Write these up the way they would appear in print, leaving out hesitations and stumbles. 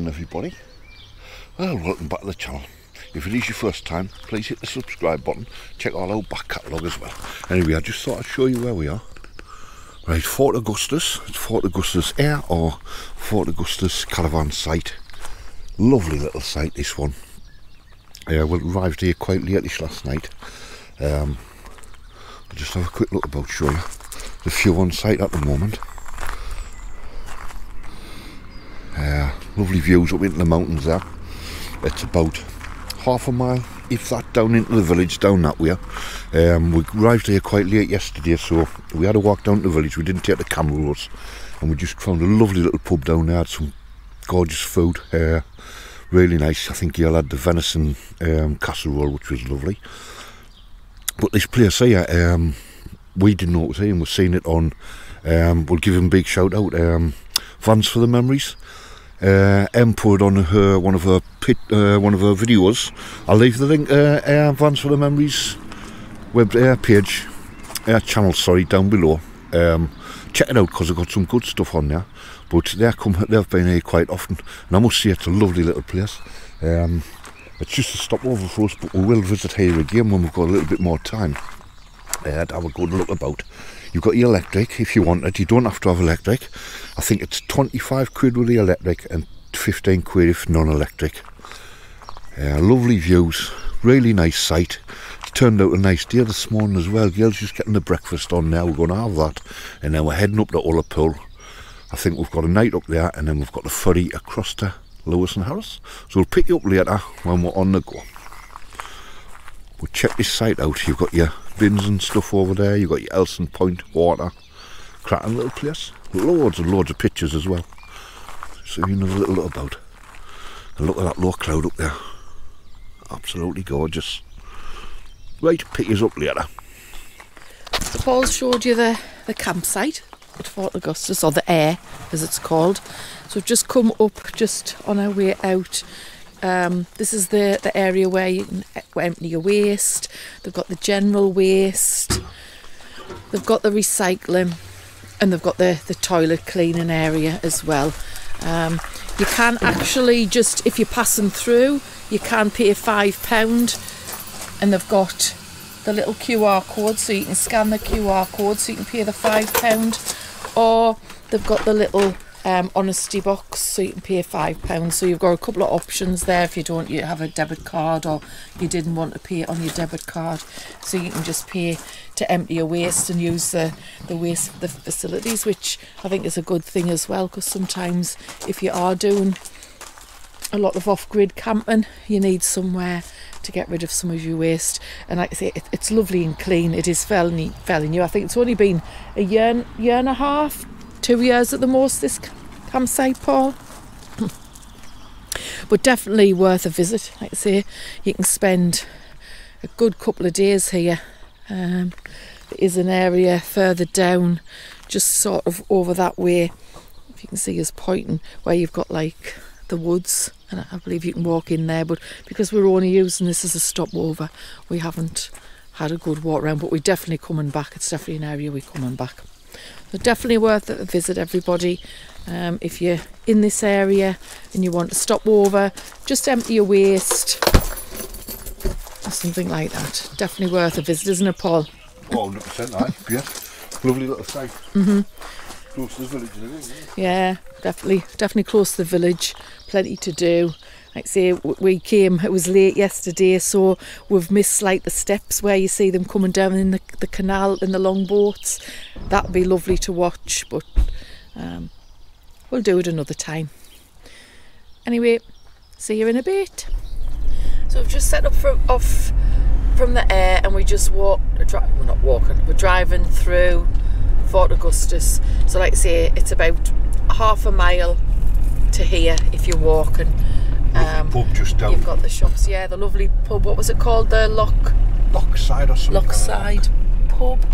on, everybody. Well, welcome back to the channel. If it is your first time, please hit the subscribe button. Check our old back catalogue as well. Anyway, I just thought I'd show you where we are. Right, Fort Augustus. It's Fort Augustus Air or Fort Augustus Caravan Site. Lovely little site, this one. Yeah, we arrived here quite late last night. I'll just have a quick look about, show you. There's a few on site at the moment. Lovely views up into the mountains there. It's about half a mile, if that, down into the village, down that way. We arrived here quite late yesterday, so we had a walk down to the village. We didn't take the camera with us, and we just found a lovely little pub down there. Had some gorgeous food, really nice. I think you all had the venison casserole, which was lovely. But this place here, we didn't know what to say, and we've seen it on, we'll give him a big shout out, Vans for the Memories. Em put on her one of her videos. I'll leave the link, Vans for the Memories web page, channel, sorry, down below. Check it out because I've got some good stuff on there. But they've been here quite often, and I must say it's a lovely little place. It's just a stopover for us, but we will visit here again when we've got a little bit more time. To have a good look about. You've got your electric if you want it. You don't have to have electric. I think it's 25 quid with the electric and 15 quid if non-electric. Lovely views, really nice sight. It's turned out a nice day this morning as well. Girls just getting the breakfast on now. We're going to have that, and then we're heading up to Ullapool. I think we've got a night up there, and then we've got the ferry across to Lewis and Harris. So we'll pick you up later when we're on the go. We'll check this site out. You've got your bins and stuff over there. You've got your Elson Point water. Cracking little place. Loads and loads of pictures as well. So you know a little about. And look at that low cloud up there. Absolutely gorgeous. Right, pick you up later. So Paul's showed you the campsite at Fort Augustus, or the Air as it's called. So we've just come up just on our way out. This is the area where you can empty your waste. They've got the general waste, they've got the recycling, and they've got the toilet cleaning area as well. You can actually just, if you're passing through, you can pay £5, and they've got the little QR code, so you can scan the QR code so you can pay the £5, or they've got the little honesty box, so you can pay £5. So you've got a couple of options there. If you don't, you have a debit card, or you didn't want to pay it on your debit card, so you can just pay to empty your waste and use the waste the facilities, which I think is a good thing as well, because sometimes if you are doing a lot of off-grid camping, you need somewhere to get rid of some of your waste. And like I say, it's lovely and clean. It is fairly new. I think it's only been a year and a half, 2 years at the most, this campsite, Paul. But definitely worth a visit. Like I say, you can spend a good couple of days here. There is an area further down, just sort of over that way, if you can see us pointing, where you've got like the woods, and I believe you can walk in there. But because we're only using this as a stopover, we haven't had a good walk round, but we're definitely coming back. It's definitely an area we're coming back. So definitely worth a visit, everybody. If you're in this area and you want to stop over, just empty your waste or something like that. Definitely worth a visit, isn't it, Paul? Oh, 100%, aye. Yeah. Lovely little site. Close to the village, isn't it? Yeah, definitely close to the village. Plenty to do. Like I say, we came, it was late yesterday, so we've missed like the steps where you see them coming down in the canal in the long boats. That would be lovely to watch, but we'll do it another time. Anyway, see you in a bit. So we've just set up off from the Air, and we just we're driving through Fort Augustus. So like I say, it's about half a mile to here if you're walking. Pub just down. You've got the shops, yeah, the lovely pub. What was it called? The Lockside or something. Lockside Pub.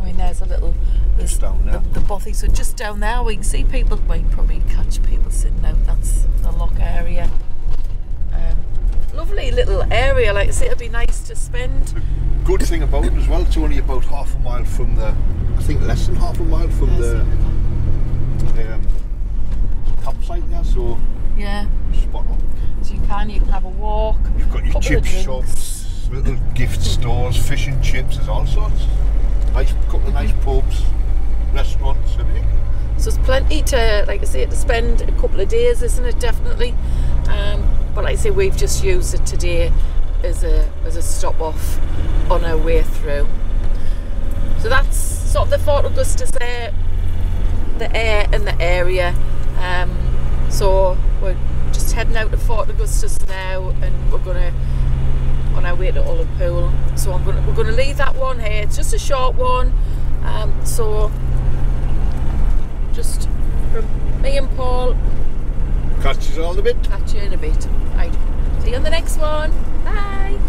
I mean, there's a little. There's just down there. The bothy. So just down there, we can see people. We can probably catch people sitting out. That's the lock area. Lovely little area. Like I say, it'd be nice to spend. The good thing about it as well, it's only about half a mile from the. I think less than half a mile from the campsite there. So. Yeah. chip shops, little gift stores, fish and chips, there's all sorts. Nice, couple of nice pubs, restaurants, everything. So there's plenty to, like I say, to spend a couple of days, isn't it? Definitely. But like I say, we've just used it today as a stop off on our way through. So that's sort of the Fort Augustus there, the air and the area. So we're just heading out to Fort Augustus now, and we're gonna on our way to Ullapool. So we're gonna leave that one here. It's just a short one. So just from me and Paul. Catch you in a bit. Right. See you on the next one. Bye.